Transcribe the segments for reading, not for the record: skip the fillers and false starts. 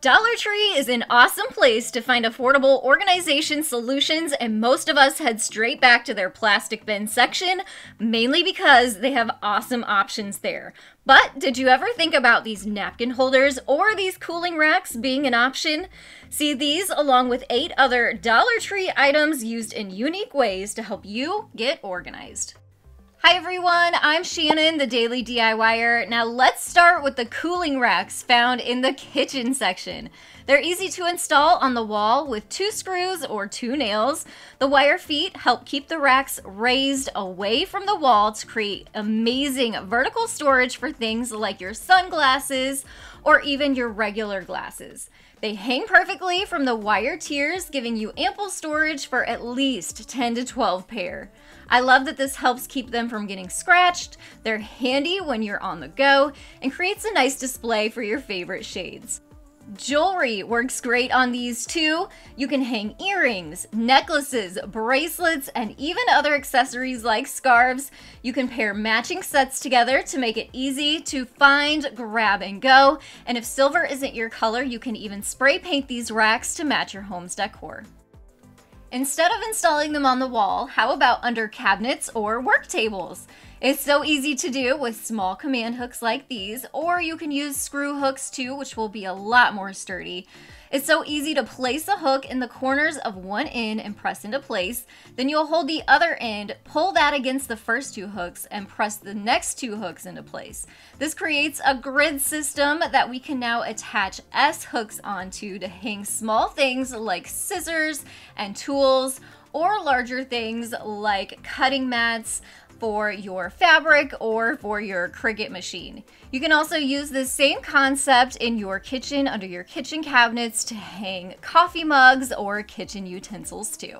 Dollar Tree is an awesome place to find affordable organization solutions, and most of us head straight back to their plastic bin section, mainly because they have awesome options there. But did you ever think about these napkin holders or these cooling racks being an option? See, these along with 8 other Dollar Tree items used in unique ways to help you get organized. Hi everyone, I'm Shannon, The Daily DIYer. Now let's start with the cooling racks found in the kitchen section. They're easy to install on the wall with 2 screws or 2 nails. The wire feet help keep the racks raised away from the wall to create amazing vertical storage for things like your sunglasses or even your regular glasses. They hang perfectly from the wire tiers, giving you ample storage for at least 10 to 12 pair. I love that this helps keep them from getting scratched, they're handy when you're on the go, and creates a nice display for your favorite shades. Jewelry works great on these too. You can hang earrings, necklaces, bracelets, and even other accessories like scarves. You can pair matching sets together to make it easy to find, grab, and go. And if silver isn't your color, you can even spray paint these racks to match your home's decor. Instead of installing them on the wall, how about under cabinets or work tables? It's so easy to do with small command hooks like these, or you can use screw hooks too, which will be a lot more sturdy. It's so easy to place a hook in the corners of one end and press into place. Then you'll hold the other end, pull that against the first 2 hooks, and press the next 2 hooks into place. This creates a grid system that we can now attach S-hooks onto to hang small things like scissors and tools, or larger things like cutting mats for your fabric or for your Cricut machine. You can also use this same concept in your kitchen under your kitchen cabinets to hang coffee mugs or kitchen utensils too.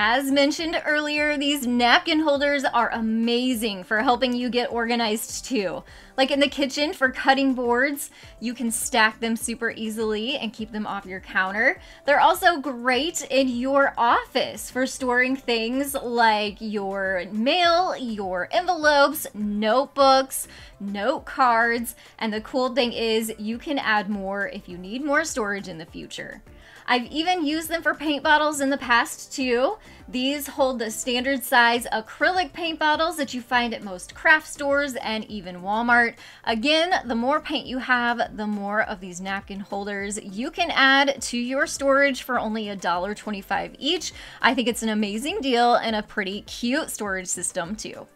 As mentioned earlier, these napkin holders are amazing for helping you get organized too. Like in the kitchen for cutting boards, you can stack them super easily and keep them off your counter. They're also great in your office for storing things like your mail, your envelopes, notebooks, note cards, and the cool thing is you can add more if you need more storage in the future. I've even used them for paint bottles in the past too. These hold the standard size acrylic paint bottles that you find at most craft stores and even Walmart. Again, the more paint you have, the more of these napkin holders you can add to your storage for only $1.25 each. I think it's an amazing deal and a pretty cute storage system too.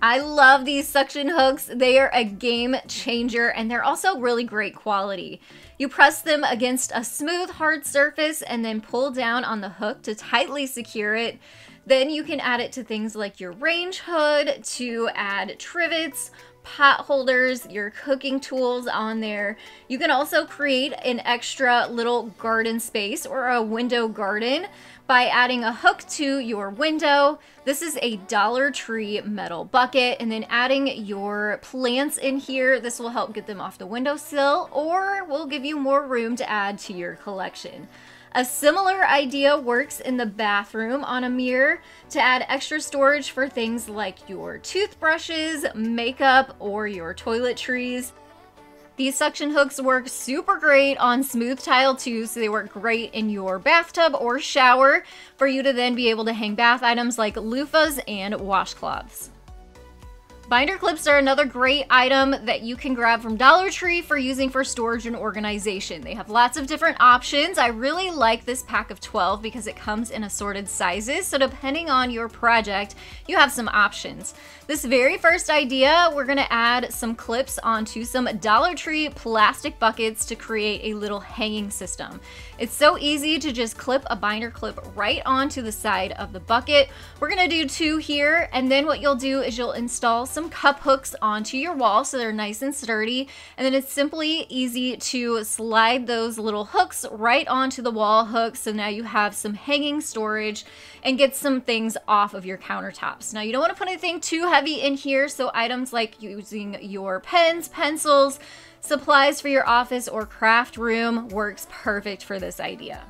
I love these suction hooks. They are a game changer and they're also really great quality. You press them against a smooth, hard surface and then pull down on the hook to tightly secure it. Then you can add it to things like your range hood, to add trivets, pot holders, your cooking tools on there. You can also create an extra little garden space or a window garden by adding a hook to your window. This is a Dollar Tree metal bucket, and then adding your plants in here. This will help get them off the windowsill or will give you more room to add to your collection. A similar idea works in the bathroom on a mirror to add extra storage for things like your toothbrushes, makeup, or your toiletries. These suction hooks work super great on smooth tile too, so they work great in your bathtub or shower for you to then be able to hang bath items like loofahs and washcloths. Binder clips are another great item that you can grab from Dollar Tree for using for storage and organization. They have lots of different options. I really like this pack of 12 because it comes in assorted sizes, so depending on your project, you have some options. This very first idea, we're gonna add some clips onto some Dollar Tree plastic buckets to create a little hanging system. It's so easy to just clip a binder clip right onto the side of the bucket. We're gonna do 2 here, and then what you'll do is you'll install some cup hooks onto your wall so they're nice and sturdy, and then it's simply easy to slide those little hooks right onto the wall hooks, so now you have some hanging storage and get some things off of your countertops. Now you don't want to put anything too heavy in here, so items like using your pens, pencils, supplies for your office or craft room works perfect for this idea.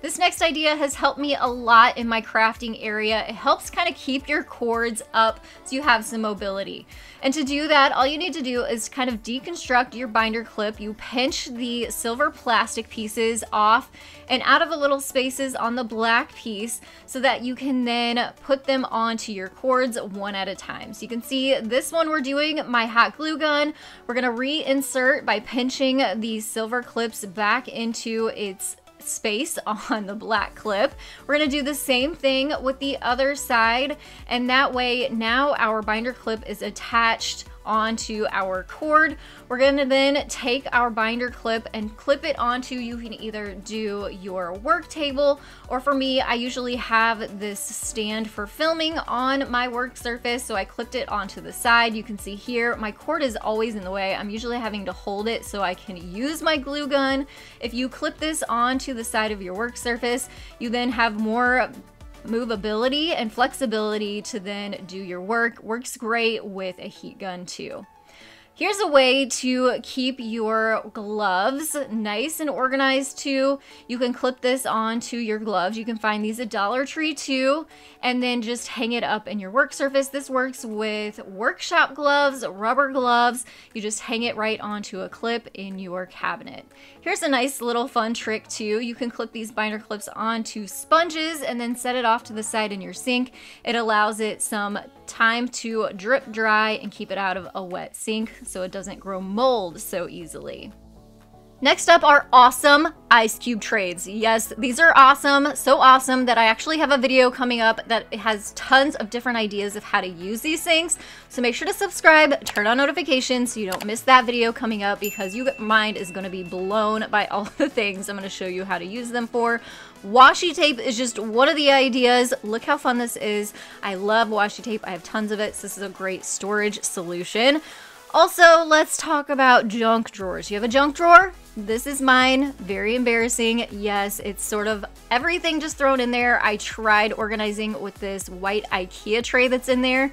This next idea has helped me a lot in my crafting area. It helps kind of keep your cords up so you have some mobility. And to do that, all you need to do is kind of deconstruct your binder clip. You pinch the silver plastic pieces off and out of the little spaces on the black piece so that you can then put them onto your cords one at a time. So you can see this one we're doing, my hot glue gun. We're gonna reinsert by pinching the silver clips back into its space on the black clip. We're going to do the same thing with the other side, and that way now our binder clip is attached onto our cord. We're going to then take our binder clip and clip it onto, you can either do your work table, or for me, I usually have this stand for filming on my work surface, so I clipped it onto the side. You can see here, my cord is always in the way. I'm usually having to hold it so I can use my glue gun. If you clip this onto the side of your work surface, you then have more movability and flexibility to then do your work. Works great with a heat gun too. Here's a way to keep your gloves nice and organized too. You can clip this onto your gloves. You can find these at Dollar Tree too, and then just hang it up in your work surface. This works with workshop gloves, rubber gloves. You just hang it right onto a clip in your cabinet. Here's a nice little fun trick too. You can clip these binder clips onto sponges and then set it off to the side in your sink. It allows it some time to drip dry and keep it out of a wet sink, so it doesn't grow mold so easily. Next up are awesome ice cube trays. Yes, these are awesome, so awesome that I actually have a video coming up that has tons of different ideas of how to use these things. So make sure to subscribe, turn on notifications so you don't miss that video coming up, because your mind is gonna be blown by all the things I'm gonna show you how to use them for. Washi tape is just one of the ideas. Look how fun this is. I love washi tape, I have tons of it, so this is a great storage solution. Also, let's talk about junk drawers. You have a junk drawer? This is mine. Very embarrassing. Yes, it's sort of everything just thrown in there. I tried organizing with this white Ikea tray that's in there.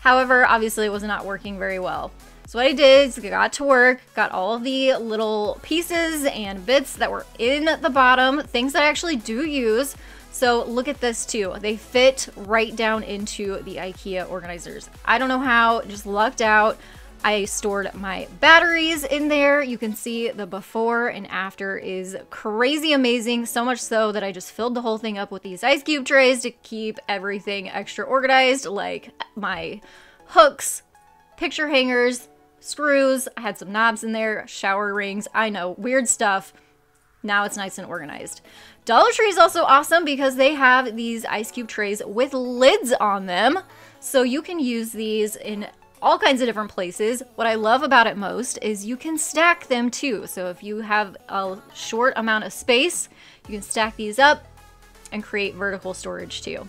However, obviously it was not working very well. So what I did is I got to work, got all the little pieces and bits that were in the bottom, things that I actually do use. So look at this too. They fit right down into the Ikea organizers. I don't know how, just lucked out. I stored my batteries in there. You can see the before and after is crazy amazing, so much so that I just filled the whole thing up with these ice cube trays to keep everything extra organized, like my hooks, picture hangers, screws. I had some knobs in there, shower rings. I know, weird stuff. Now it's nice and organized. Dollar Tree is also awesome because they have these ice cube trays with lids on them, so you can use these in all kinds of different places. What I love about it most is you can stack them too. So if you have a short amount of space, you can stack these up and create vertical storage too.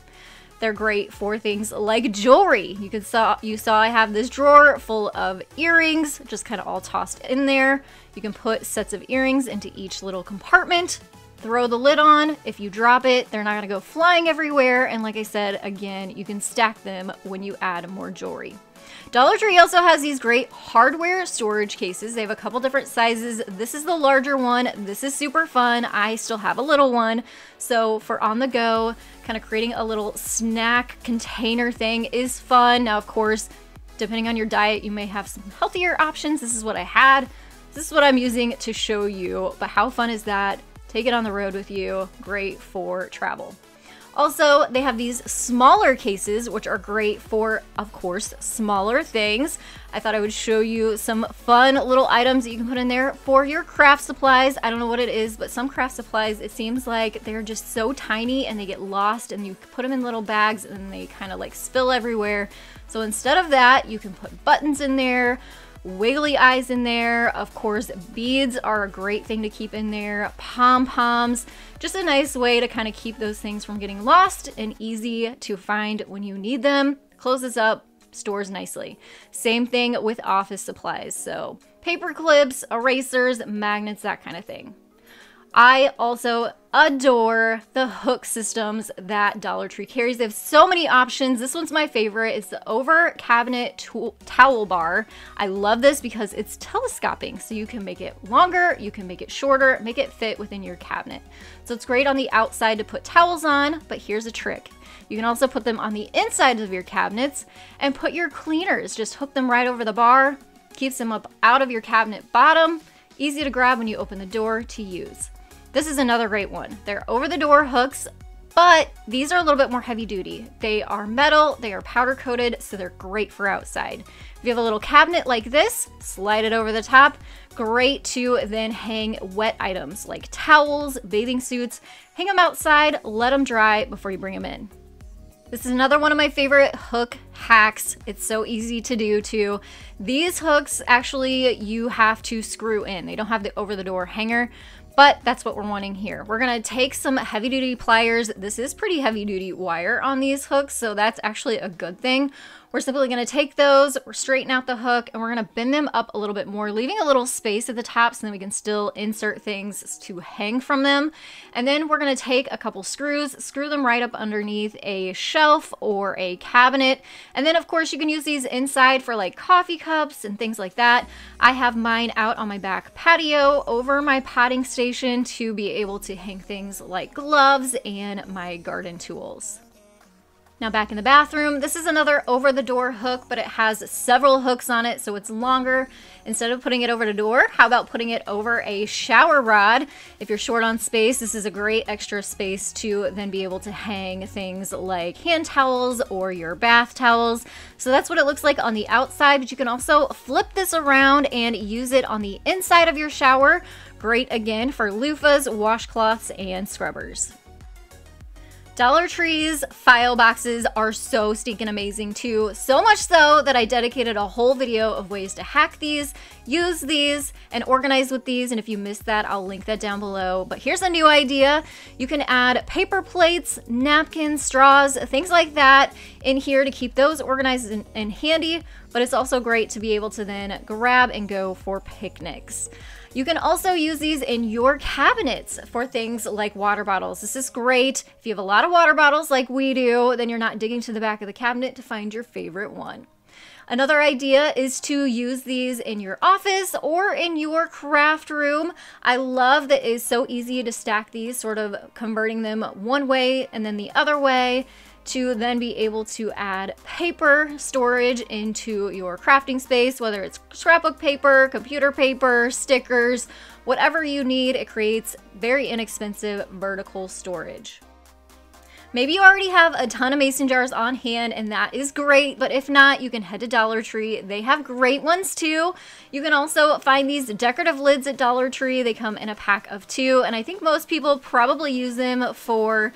They're great for things like jewelry. You saw I have this drawer full of earrings, just kind of all tossed in there. You can put sets of earrings into each little compartment, throw the lid on. If you drop it, they're not gonna go flying everywhere. And like I said, again, you can stack them when you add more jewelry. Dollar Tree also has these great hardware storage cases. They have a couple different sizes. This is the larger one. This is super fun. I still have a little one. So for on the go, kind of creating a little snack container thing is fun. Now, of course, depending on your diet, you may have some healthier options. This is what I had. This is what I'm using to show you, but how fun is that? Take it on the road with you. Great for travel. Also, they have these smaller cases, which are great for, of course, smaller things. I thought I would show you some fun little items that you can put in there for your craft supplies. I don't know what it is, but some craft supplies, it seems like they're just so tiny and they get lost, and you put them in little bags and they kind of like spill everywhere. So instead of that, you can put buttons in there, wiggly eyes in there. Of course, beads are a great thing to keep in there. Pom-poms, just a nice way to kind of keep those things from getting lost and easy to find when you need them. Close this up, stores nicely. Same thing with office supplies. So paper clips, erasers, magnets, that kind of thing. I also adore the hook systems that Dollar Tree carries. They have so many options. This one's my favorite. It's the over cabinet towel bar. I love this because it's telescoping, so you can make it longer, you can make it shorter, make it fit within your cabinet. So it's great on the outside to put towels on, but here's a trick. You can also put them on the inside of your cabinets and put your cleaners, just hook them right over the bar, keeps them up out of your cabinet bottom, easy to grab when you open the door to use. This is another great one. They're over the door hooks, but these are a little bit more heavy duty. They are metal, they are powder coated, so they're great for outside. If you have a little cabinet like this, slide it over the top. Great to then hang wet items like towels, bathing suits, hang them outside, let them dry before you bring them in. This is another one of my favorite hook hacks. It's so easy to do too. These hooks, actually, you have to screw in. They don't have the over the door hanger, but that's what we're wanting here. We're gonna take some heavy duty pliers. This is pretty heavy duty wire on these hooks, so that's actually a good thing. We're simply gonna take those, we're straighten out the hook, and we're gonna bend them up a little bit more, leaving a little space at the top so then we can still insert things to hang from them. And then we're gonna take a couple screws, screw them right up underneath a shelf or a cabinet. And then of course you can use these inside for like coffee cups and things like that. I have mine out on my back patio over my potting station to be able to hang things like gloves and my garden tools. Now back in the bathroom, this is another over the door hook, but it has several hooks on it, so it's longer. Instead of putting it over the door, how about putting it over a shower rod? If you're short on space, this is a great extra space to then be able to hang things like hand towels or your bath towels. So that's what it looks like on the outside, but you can also flip this around and use it on the inside of your shower. Great again for loofahs, washcloths, and scrubbers. Dollar Tree's file boxes are so stinking amazing too, so much so that I dedicated a whole video of ways to hack these, use these, and organize with these, and if you missed that, I'll link that down below. But here's a new idea. You can add paper plates, napkins, straws, things like that in here to keep those organized and handy, but it's also great to be able to then grab and go for picnics. You can also use these in your cabinets for things like water bottles. This is great. If you have a lot of water bottles like we do, then you're not digging to the back of the cabinet to find your favorite one. Another idea is to use these in your office or in your craft room. I love that it's so easy to stack these, sort of converting them one way and then the other way, to then be able to add paper storage into your crafting space, whether it's scrapbook paper, computer paper, stickers, whatever you need. It creates very inexpensive vertical storage. Maybe you already have a ton of mason jars on hand, and that is great, but if not, you can head to Dollar Tree. They have great ones too. You can also find these decorative lids at Dollar Tree. They come in a pack of 2, and I think most people probably use them for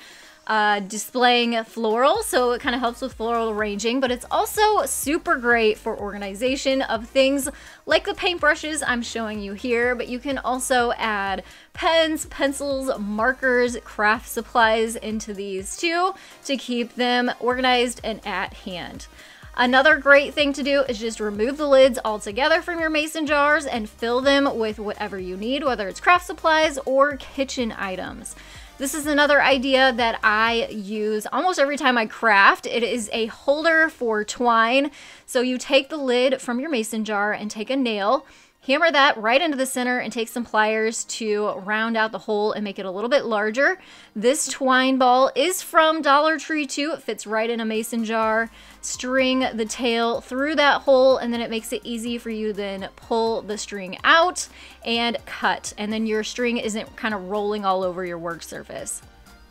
displaying floral, so it kind of helps with floral arranging, but it's also super great for organization of things like the paintbrushes I'm showing you here, but you can also add pens, pencils, markers, craft supplies into these too to keep them organized and at hand. Another great thing to do is just remove the lids altogether from your mason jars and fill them with whatever you need, whether it's craft supplies or kitchen items. This is another idea that I use almost every time I craft. It is a holder for twine. So you take the lid from your mason jar and take a nail, hammer that right into the center, and take some pliers to round out the hole and make it a little bit larger. This twine ball is from Dollar Tree too. It fits right in a mason jar. String the tail through that hole, and then it makes it easy for you then pull the string out and cut. And then your string isn't kind of rolling all over your work surface.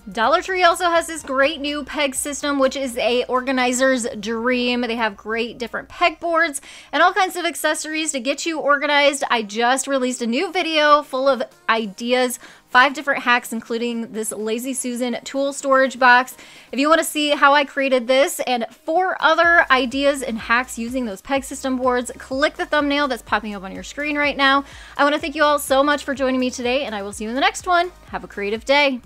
Dollar Tree also has this great new peg system, which is an organizer's dream. They have great different pegboards and all kinds of accessories to get you organized. I just released a new video full of ideas, 5 different hacks, including this Lazy Susan tool storage box. If you want to see how I created this and 4 other ideas and hacks using those peg system boards, click the thumbnail that's popping up on your screen right now. I want to thank you all so much for joining me today, and I will see you in the next one. Have a creative day.